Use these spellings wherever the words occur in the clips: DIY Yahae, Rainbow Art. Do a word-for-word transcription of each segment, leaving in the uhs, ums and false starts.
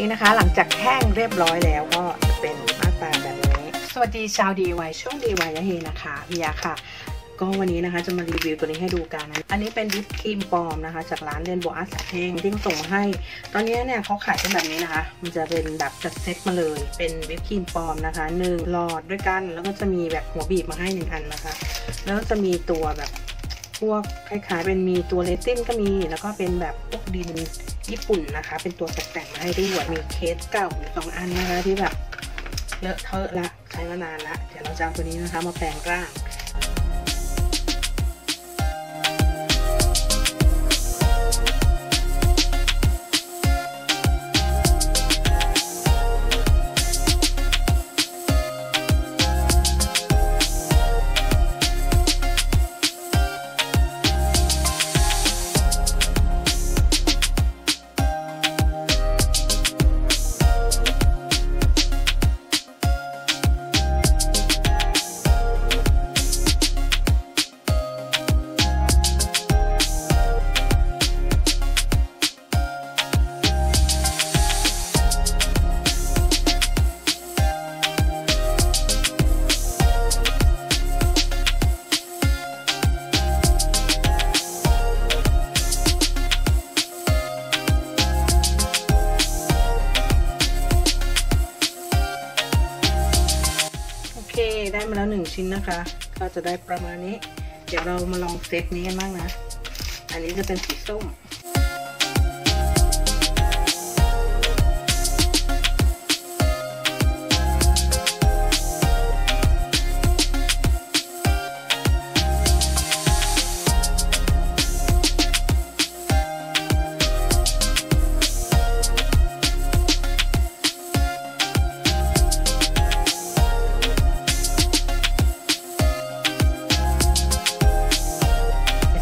นี่นะคะหลังจากแห้งเรียบร้อยแล้วก็เป็นหน้าตาแบบนี้สวัสดีชาว ดี ไอ วาย ช่วง ดี ไอ วาย ยะเฮนะคะพี่ยาค่ะก็วันนี้นะคะจะมารีวิวตัวนี้ให้ดูกันนะอันนี้เป็นลิปครีมปลอมนะคะจากร้านเรนโบว์อาร์ตสายเท่งที่ส่งให้ตอนนี้เนี่ยเขาขายเป็นแบบนี้นะคะมันจะเป็นแบบจัดเซตมาเลยเป็นลิปครีมปลอมนะคะหนึ่งหลอดด้วยกันแล้วก็จะมีแบบหัวบีบมาให้หนึ่งอันนะคะแล้วก็จะมีตัวแบบพวกคล้ายๆเป็นมีตัวเรซินก็มีแล้วก็เป็นแบบพวกดินญี่ปุ่นนะคะเป็นตัวตกแต่งมาให้ด้วยมีเคสเก่าสองอันนะคะที่แบบเลอะเทอะละใช้มานานละเดี๋ยวเราจะเอาตัวนี้นะคะมาแปรงร่างได้มาแล้วหนึ่งชิ้นนะคะก็จะได้ประมาณนี้เดี๋ยวเรามาลองเซตนี้กันบ้างนะอันนี้จะเป็นสีส้ม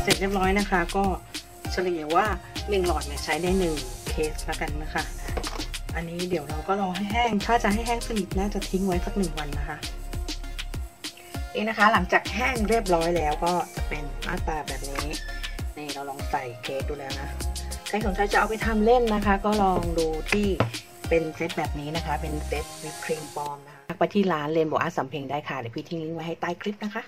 เสร็จเรียบร้อยนะคะก็เฉลี่ยว่าหนึ่งหลอดเนี่ยใช้ได้หนึ่งเคสแล้วกันนะคะอันนี้เดี๋ยวเราก็รอให้แห้งถ้าจะให้แห้งสนิทน่าจะทิ้งไว้สักหนึ่งวันนะคะนี่นะคะหลังจากแห้งเรียบร้อยแล้วก็จะเป็นหน้าตาแบบนี้นี่เราลองใส่เคสดูแล้วนะใครสนใจจะเอาไปทำเล่นนะคะก็ลองดูที่เป็นเซตแบบนี้นะคะเป็นเซตวิปครีมปลอมนะคะไปที่ร้านเรนโบว์อาร์ตสำเพ็งได้ค่ะเดี๋ยวพี่ทิ้งลิงก์ไว้ให้ใต้คลิปนะคะ